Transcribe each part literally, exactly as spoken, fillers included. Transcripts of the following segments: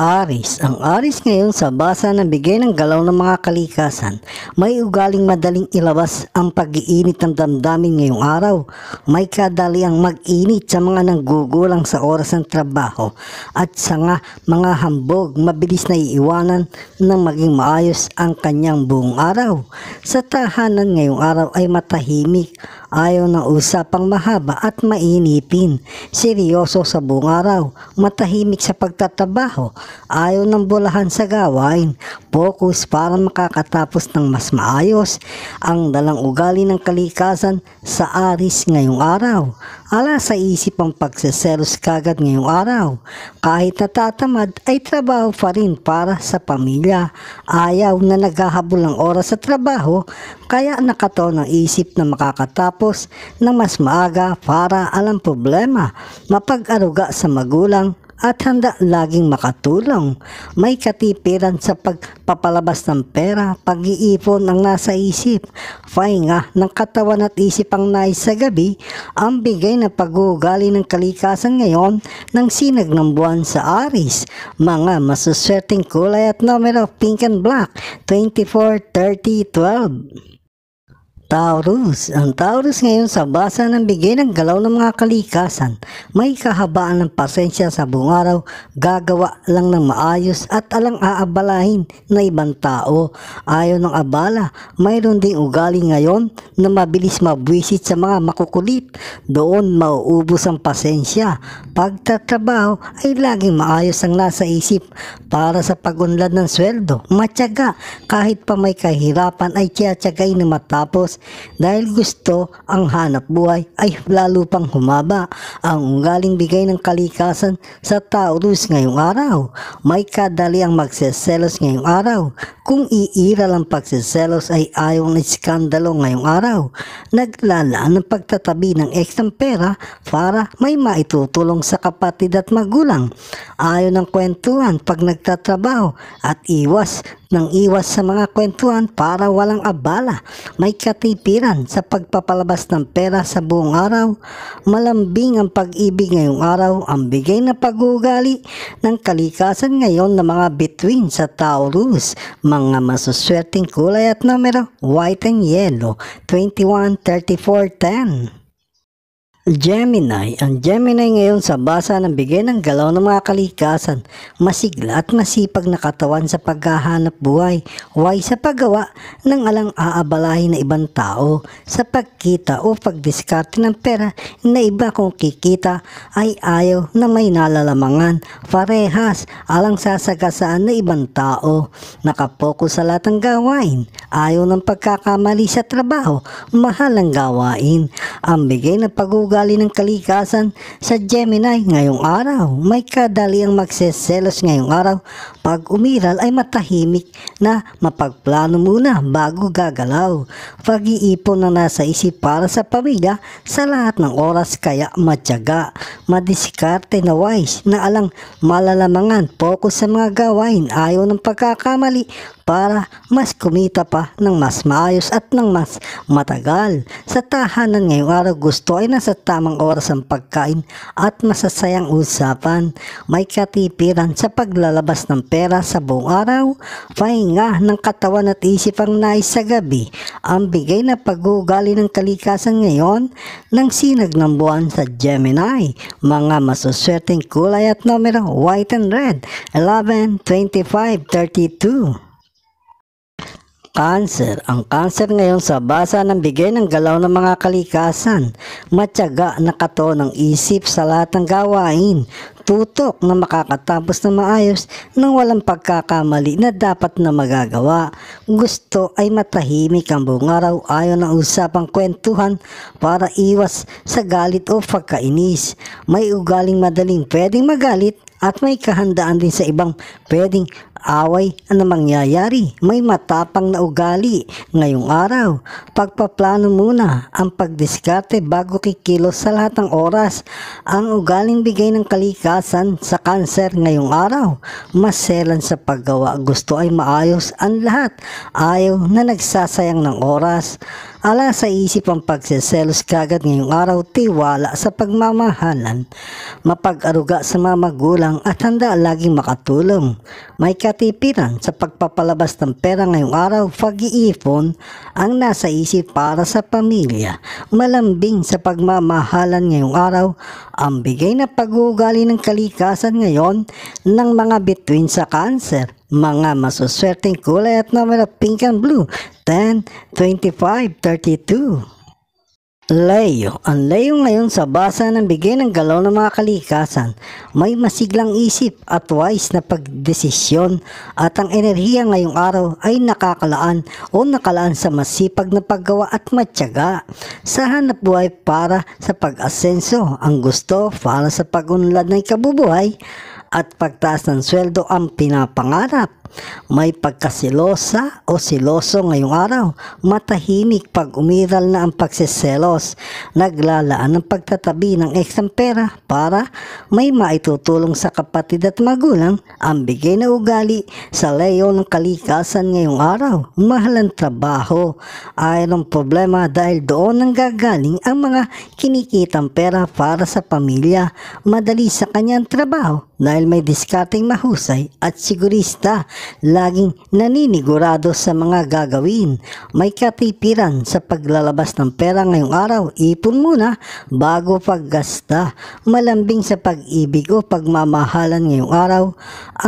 Aries. Ang Aries ngayon sa basa ng bigay ng galaw ng mga kalikasan, may ugaling madaling ilabas ang pag-iinit ng damdamin ngayong araw. May kadali ang mag-init sa mga nanggugulang sa oras ng trabaho at sa nga mga hambog, mabilis na iiwanan ng maging maayos ang kanyang buong araw. Sa tahanan ngayong araw ay matahimik, ayaw ng usapang mahaba at mainipin, seryoso sa buong araw, matahimik sa pagtatrabaho, ayaw ng bulahan sa gawain, focus para makakatapos ng mas maayos ang dalang ugali ng kalikasan sa Aries ngayong araw. Ala sa isip ang pagseselos kagad ngayong araw. Kahit natatamad ay trabaho pa rin para sa pamilya, ayaw na naghahabol ng oras sa trabaho, kaya nakataw ng isip na makakatapos ng mas maaga para alam problema, mapag-aruga sa magulang at handa laging makatulong. May katipiran sa pagpapalabas ng pera, pag-iipon ang nasa isip, fahinga ng katawan at isip ang nais sa gabi, ang bigay na pag-uugali ng kalikasan ngayon ng sinag ng buwan sa Aries. Mga masuswerteng kulay at numero pink and black, twenty-four, thirty, twelve. Taurus. Ang Taurus ngayon sa basa ng bigay ng galaw ng mga kalikasan, may kahabaan ng pasensya sa buong araw, gagawa lang ng maayos at alang aabalahin na ibang tao, ayaw ng abala. Mayroon ding ugali ngayon na mabilis mabwisit sa mga makukulit, doon mauubos ang pasensya. Pagtatrabaho ay laging maayos ang nasa isip para sa pagunlad ng sweldo, matyaga kahit pa may kahirapan ay tiyatiyagay na matapos. Dahil gusto ang hanap buhay ay lalo pang humaba ang ugaling bigay ng kalikasan sa Taurus ngayong araw. May kadali ang magseselos ngayong araw. Kung iiral ang pagseselos ay ayaw ng iskandalo ngayong araw. Naglalaan ng pagtatabi ng ekstrang pera para may maitutulong sa kapatid at magulang. Ayaw ng kwentuhan pag nagtatrabaho at iwas nang iwas sa mga kwentuhan para walang abala. May katipiran sa pagpapalabas ng pera sa buong araw, malambing ang pag-ibig ngayong araw, ang bigay na pag-uugali ng kalikasan ngayon ng mga bituin sa Taurus. Mga masuswerteng kulay at numero white and yellow, twenty-one, thirty-four, ten. Gemini. Ang Gemini ngayon sa basa ng bigay ng galaw ng mga kalikasan, masigla at masipag na katawan sa paghahanap buhay, huwag sa paggawa ng alang aabalahin na ibang tao, sa pagkita o pagdiskarte ng pera na iba kung kikita ay ayaw na may nalalamangan, parehas alang sasagasaan na ibang tao, nakapokus sa lahat ng gawain, ayaw ng pagkakamali sa trabaho, mahal ang gawain, ang bigay na pag ugali ng kalikasan sa Gemini ngayong araw. May kadali ang magseselos ngayong araw. Pag umiral ay matahimik na mapagplano muna bago gagalaw. Pag-iipon na nasa isip para sa pamilya sa lahat ng oras, kaya matyaga. Madiskarte na wise na alang malalamangan, focus sa mga gawain, ayaw ng pagkakamali para mas kumita pa ng mas maayos at ng mas matagal. Sa tahanan ngayong araw, gusto ay nasa tamang oras ang pagkain at masasayang usapan. May katipiran sa paglalabas ng pera sa buong araw, pahinga ng katawan at isip ang nais sa gabi, ang bigay na pag-uugali ng kalikasan ngayon ng sinag ng buwan sa Gemini. Mga masuswerteng kulay at numero white and red, eleven, twenty-five, thirty-two. Cancer. Ang Cancer ngayon sa basa ng bigay ng galaw ng mga kalikasan, matyaga na kato ng isip sa lahat ng gawain, tutok na makakatapos na maayos nang walang pagkakamali na dapat na magagawa. Gusto ay matahimik ang buong araw, ayaw ng usapang kwentuhan para iwas sa galit o pagkainis. May ugaling madaling pwedeng magalit at may kahandaan din sa ibang pwedeng away na mangyayari. May matapang na ugali ngayong araw. Pagpaplano muna ang pagdiskarte bago kikilos sa lahat ng oras, ang ugaling bigay ng kalikasan sa Cancer ngayong araw. Maselan sa paggawa, gusto ay maayos ang lahat, ayaw na nagsasayang ng oras. Ala sa isip ang pagsiselos kagad ngayong araw, tiwala sa pagmamahalan, mapag-aruga sa mga magulang at handa laging makatulong. May katipiran sa pagpapalabas ng pera ngayong araw, pag-iipon ang nasa isip para sa pamilya, malambing sa pagmamahalan ngayong araw, ang bigay na pag-uugali ng kalikasan ngayon ng mga bituin sa Cancer. Mga masuswerteng kulay at numero pink and blue, ten, twenty-five, thirty-two. Leo. Ang Leo ngayon sa basa ng bigay ng galaw ng mga kalikasan, may masiglang isip at wise na pagdesisyon at ang enerhiya ngayong araw ay nakakalaan o nakalaan sa masipag na paggawa at matyaga sa hanap buhay para sa pag-asenso, ang gusto para sa pag-unlad ng kabubuhay at pagtaas ng sweldo ang pinapangarap. May pagkasilosa o siloso ngayong araw, matahimik pag umiral na ang pagsiselos, naglalaan ng pagtatabi ng ekstrang pera para may maitutulong sa kapatid at magulang, ang bigay na ugali sa Leo ng kalikasan ngayong araw, mahalan trabaho, ayong problema dahil doon ang gagaling ang mga kinikitang pera para sa pamilya, madali sa kanyang trabaho dahil may diskarteng mahusay at sigurista, laging naninigurado sa mga gagawin. May katipiran sa paglalabas ng pera ngayong araw, ipon muna bago paggasta, malambing sa pag-ibig o pagmamahalan ngayong araw,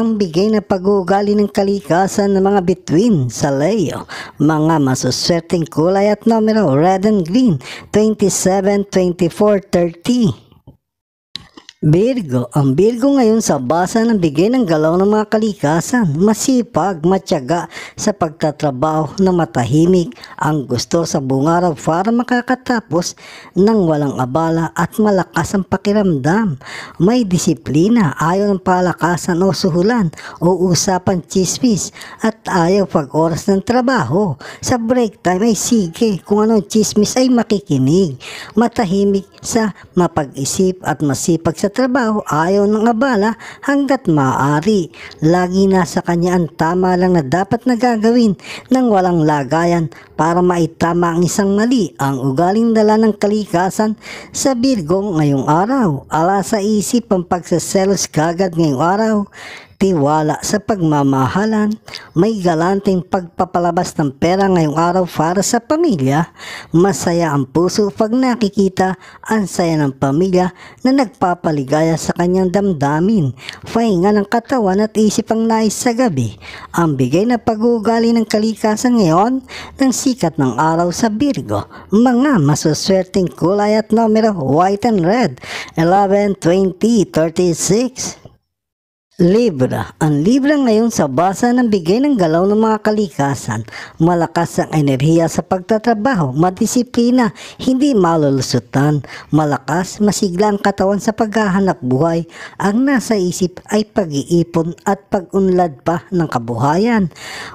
ang bigay na pag-uugali ng kalikasan ng mga bituin sa Leo, mga masuswerteng kulay at numero red and green, twenty-seven, twenty-four, thirty. Virgo. Ang Virgo ngayon sa basa ng bigay ng galaw ng mga kalikasan, masipag, matyaga sa pagtatrabaho na matahimik, ang gusto sa buong araw para makakatapos ng walang abala at malakas ang pakiramdam. May disiplina, ayaw ng palakasan o suhulan o usapan chismis at ayaw pag oras ng trabaho. Sa break time ay sige kung anong chismis ay makikinig, matahimik sa mapag-isip at masipag sa trabaho, ayaw ng abala hanggat maaari, lagi nasa kanya ang tama lang na dapat nagagawin ng walang lagayan para maitama ang isang mali, ang ugaling dala ng kalikasan sa Virgo ngayong araw. Ala sa isip ang pagsaselos kagad ngayong araw, tiwala sa pagmamahalan, may galanteng pagpapalabas ng pera ngayong araw para sa pamilya, masaya ang puso pag nakikita ang saya ng pamilya na nagpapaligaya sa kanyang damdamin, pahinga ng katawan at isip ang nais sa gabi, ang bigay na pag-uugali ng kalikasan ngayon ng sikat ng araw sa Virgo, mga masuswerteng kulay at numero white and red, eleven, twenty, thirty-six. Libra. Ang Libra ngayon sa basa ng bigay ng galaw ng mga kalikasan, malakas ang enerhiya sa pagtatrabaho, madisiplina, hindi malulusutan, malakas, masigla ang katawan sa paghahanap buhay, ang nasa isip ay pag-iipon at pag-unlad pa ng kabuhayan,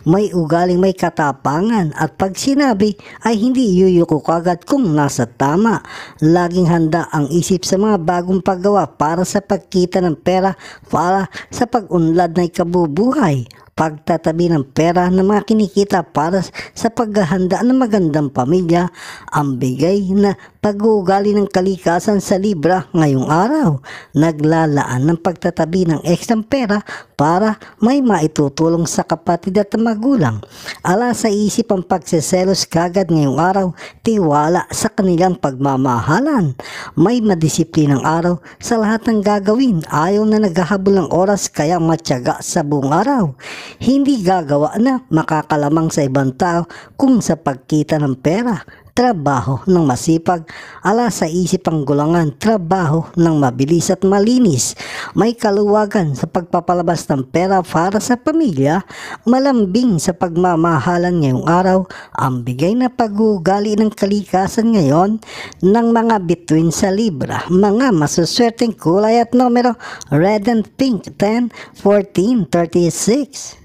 may ugaling may katapangan at pag sinabi ay hindi yuyuko kagad kung nasa tama, laging handa ang isip sa mga bagong paggawa para sa pagkita ng pera para sa pag-unlad ng ikabubuhay, pagtatabi ng pera na mga kinikita para sa paghahanda ng magandang pamilya, ang bigay na pag-uugali ng kalikasan sa Libra ngayong araw, naglalaan ng pagtatabi ng ekstrang pera para may maitutulong sa kapatid at magulang, ala sa isip ang pagsiselos kagad ngayong araw, tiwala sa kanilang pagmamahalan, may madisiplinang araw sa lahat ng gagawin, ayaw na naghahabol ng oras kaya matyaga sa buong araw, hindi gagawa na makakalamang sa ibang tao kung sa pagkita ng pera, trabaho ng masipag, ala sa isip ang gulangan, trabaho ng mabilis at malinis, may kaluwagan sa pagpapalabas ng pera para sa pamilya, malambing sa pagmamahalan ngayong araw, ang bigay na pag-uugali ng kalikasan ngayon ng mga bituin sa Libra, mga masuswerteng kulay at numero red and pink, ten, fourteen, thirty-six.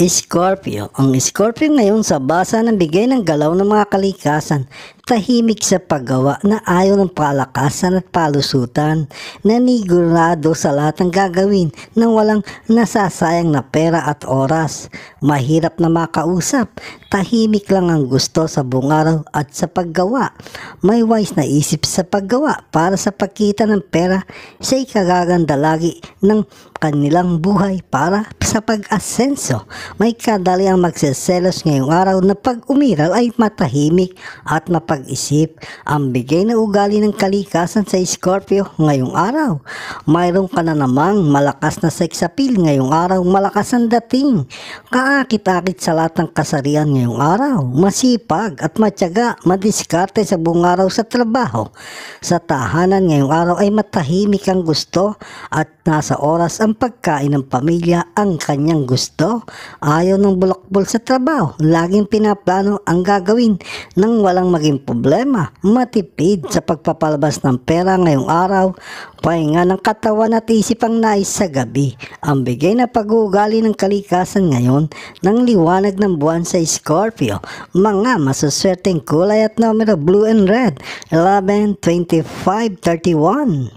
Scorpio. Ang Scorpio ngayon sa basa ng bigay ng galaw ng mga kalikasan, tahimik sa paggawa na ayaw ng palakasan at palusutan, nanigurado sa lahat ng gagawin nang walang nasasayang na pera at oras, mahirap na makausap, tahimik lang ang gusto sa buong araw at sa paggawa, may wise na isip sa paggawa para sa pakita ng pera sa ikagaganda lagi ng kanilang buhay para sa pag-asenso, may kadaliang magseselos ngayong araw na pag umiral ay matahimik at mapag-isip. Ang bigay na ugali ng kalikasan sa Scorpio ngayong araw. Mayroon ka na namang malakas na sex appeal ngayong araw, malakas ang dating. Kaakit-akit sa lahat ng kasarian ngayong araw. Masipag at matyaga, madiskarte sa buong araw sa trabaho. Sa tahanan ngayong araw ay matahimik ang gusto at nasa oras ang pagkain ng pamilya ang kanyang gusto. Ayaw ng bulakbol sa trabaho. Laging pinaplano ang gagawin nang walang maging problema, matipid sa pagpapalabas ng pera ngayong araw, pahinga ng katawan at isip ang nais sa gabi. Ang bigay na pag-uugali ng kalikasan ngayon ng liwanag ng buwan sa Scorpio, mga masuswerteng kulay at numero blue and red, eleven, twenty-five, thirty-one.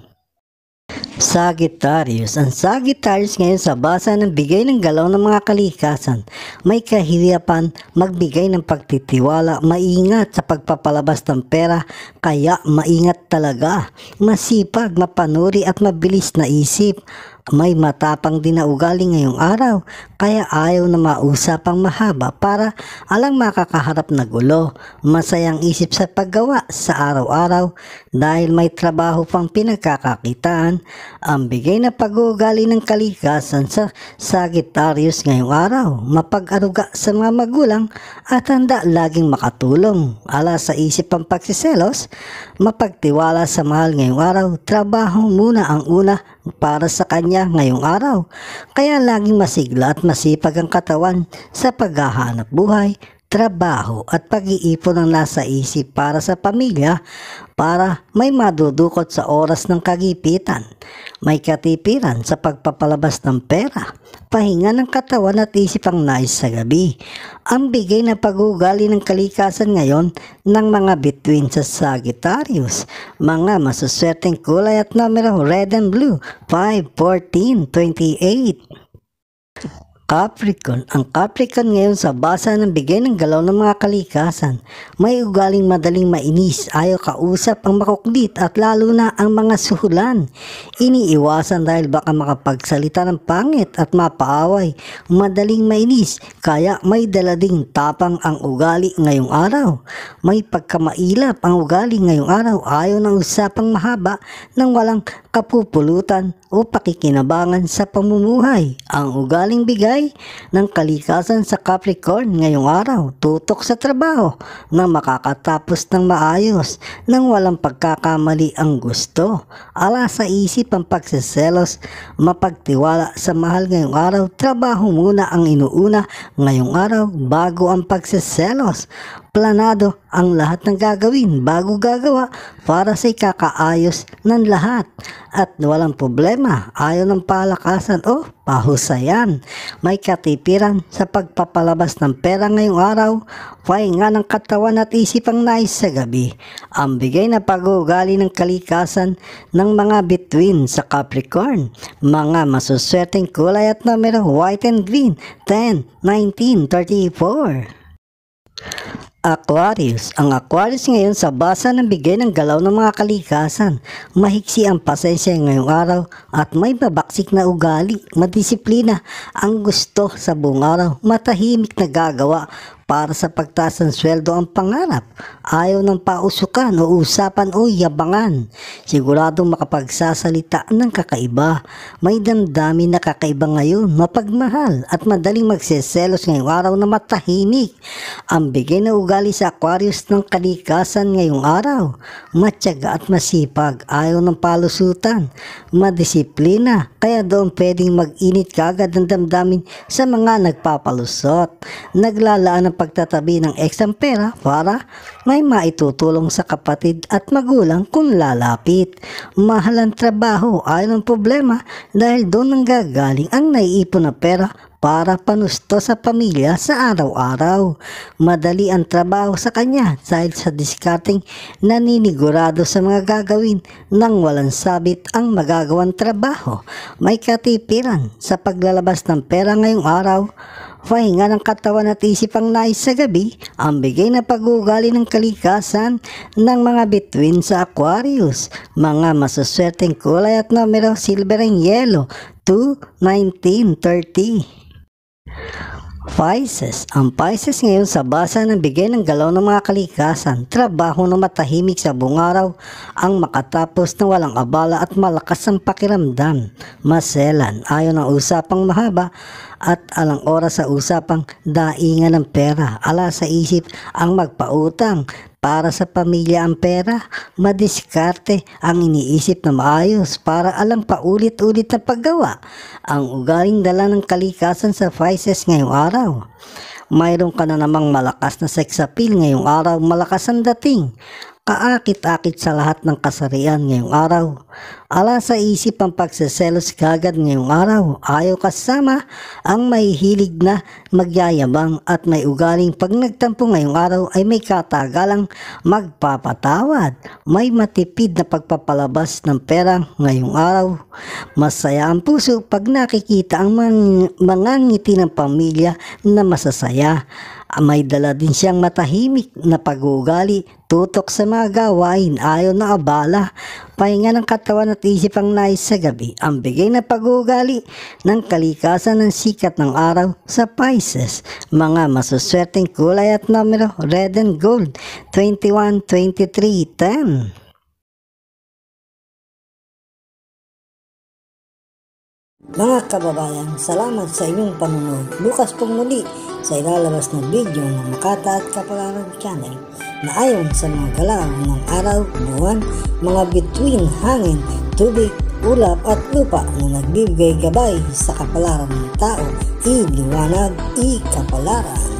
Sagittarius. Ang Sagittarius ngayon sa basa ng bigay ng galaw ng mga kalikasan, may kahirapan magbigay ng pagtitiwala, maingat sa pagpapalabas ng pera, kaya maingat talaga, masipag, mapanuri at mabilis na isip. May matapang din na ugali ngayong araw, kaya ayaw na mausapang mahaba para alang makakaharap na gulo. Masayang isip sa paggawa sa araw-araw dahil may trabaho pang pinagkakakitaan. Ang bigay na pag-uugali ng kalikasan sa Sagittarius ngayong araw, mapag-aruga sa mga magulang at handa laging makatulong. Ala sa isip ang pagsiselos, mapagtiwala sa mahal ngayong araw, trabaho muna ang una para sa kanya ngayong araw, kaya laging masigla at masipag ang katawan sa paghahanap buhay, trabaho at pag-iipon ng nasa isip para sa pamilya para may madudukot sa oras ng kagipitan, may katipiran sa pagpapalabas ng pera, pahinga ng katawan at isip ang nais sa gabi. Ang bigay na pag-uugali ng kalikasan ngayon ng mga bituin sa Sagittarius, mga masuswerteng kulay at numero red and blue, five, fourteen, twenty-eight. Capricorn. Ang Capricorn ngayon sa basa ng bigay ng galaw ng mga kalikasan, may ugaling madaling mainis, ayaw kausap ang makuklit at lalo na ang mga suhulan. Iniiwasan dahil baka makapagsalita ng pangit at mapaaway, madaling mainis, kaya may dalading tapang ang ugali ngayong araw. May pagkamailap ang ugali ngayong araw, ayaw ng usapang mahaba nang walang kapupulutan o pakikinabangan sa pamumuhay. Ang ugaling bigay ng kalikasan sa Capricorn ngayong araw, tutok sa trabaho na makakatapos ng maayos nang walang pagkakamali ang gusto, ala sa isip ang pagsiselos, mapagtiwala sa mahal ngayong araw, trabaho muna ang inuuna ngayong araw bago ang pagsiselos, planado ang lahat ng gagawin bago gagawa para sa ikakaayos ng lahat at walang problema, ayaw ng palakasan o pahusayan, may katipiran sa pagpapalabas ng pera ngayong araw, pahinga ng katawan at isip ang nais sa gabi. Ang bigay na pag-uugali ng kalikasan ng mga bituin sa Capricorn, mga masuswerteng kulay at numero white and green, ten, nineteen, thirty-four. Aquarius. Ang Aquarius ngayon sa basa ng bigay ng galaw ng mga kalikasan, mahiksi ang pasensya ngayong araw at may babaksik na ugali, madisiplina ang gusto sa buong araw, matahimik na gagawa para sa pagtaas ng sweldo ang pangarap, ayaw ng pausukan o usapan o yabangan, siguradong makapagsasalita ng kakaiba, may damdamin na kakaiba ngayon, mapagmahal at madaling magseselos ngayong araw na matahimik. Ang bigay na ugali sa Aquarius ng kalikasan ngayong araw, matyaga at masipag, ayaw ng palusutan, madisiplina, kaya doon pwedeng mag-init kagad ng damdamin sa mga nagpapalusot, naglalaan pagtatabi ng eksang pera para may maitutulong sa kapatid at magulang kung lalapit, mahal ang trabaho, ayaw ng problema dahil doon ang gagaling ang naiipon na pera para panusto sa pamilya sa araw-araw. Madali ang trabaho sa kanya dahil sa diskarteng naninigurado sa mga gagawin nang walang sabit ang magagawang trabaho. May katipiran sa paglalabas ng pera ngayong araw. Pahinga ng katawan at isip ang nais sa gabi, ang bigay na pag-uugali ng kalikasan ng mga bituin sa Aquarius. Mga masuswerteng kulay at numero, silver and yellow, two, nineteen, thirty. Pisces. Ang Pisces ngayon sa basa ng bigay ng galaw ng mga kalikasan, trabaho na matahimik sa buong araw ang makatapos na walang abala at malakas ang pakiramdam. Maselan, ayaw ng usapang mahaba at alang oras sa usapang daingan ng pera. Ala sa isip ang magpautang. Para sa pamilya ang pera, madiskarte ang iniisip na maayos para alang paulit-ulit na paggawa ang ugaling dala ng kalikasan sa Pisces ngayong araw. Mayroon ka na namang malakas na sex appeal ngayong araw, malakas ang dating, kaakit-akit sa lahat ng kasarian ngayong araw. Ala sa isip ang pagseselos kagad ngayong araw. Ayaw kasama ang may hilig na magyayabang at may ugaling pag nagtampo ngayong araw ay may katagalang magpapatawad. May matipid na pagpapalabas ng pera ngayong araw. Masaya ang puso pag nakikita ang mga ngiti ng pamilya na masasaya. May dala din siyang matahimik na pag-uugali, tutok sa mga gawain, ayaw na abala, pahinga ng katawan at isip ang nais sa gabi. Ang bigay na pag-uugali ng kalikasan ng sikat ng araw sa Pisces. Mga masuswerteng kulay at numero, red and gold, twenty-one, twenty-three, ten. Mga kababayan, salamat sa inyong panunood. Bukas pong muli sa ilalabas na video ng Makata at Kapalaran Channel na ayon sa mga galaw ng araw, buwan, mga bituin, hangin, tubig, ulap at lupa na nagbibigay gabay sa kapalaran ng tao. I liwanag, i kapalaran.